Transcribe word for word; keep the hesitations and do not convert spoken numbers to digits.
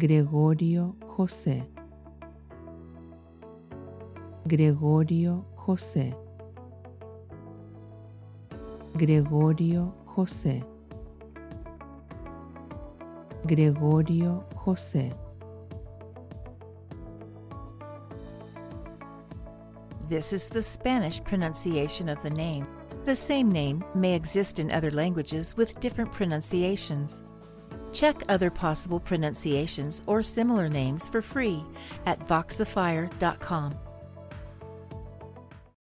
Gregorio José, Gregorio José, Gregorio José, Gregorio José. This is the Spanish pronunciation of the name. The same name may exist in other languages with different pronunciations. Check other possible pronunciations or similar names for free at voxafire dot com.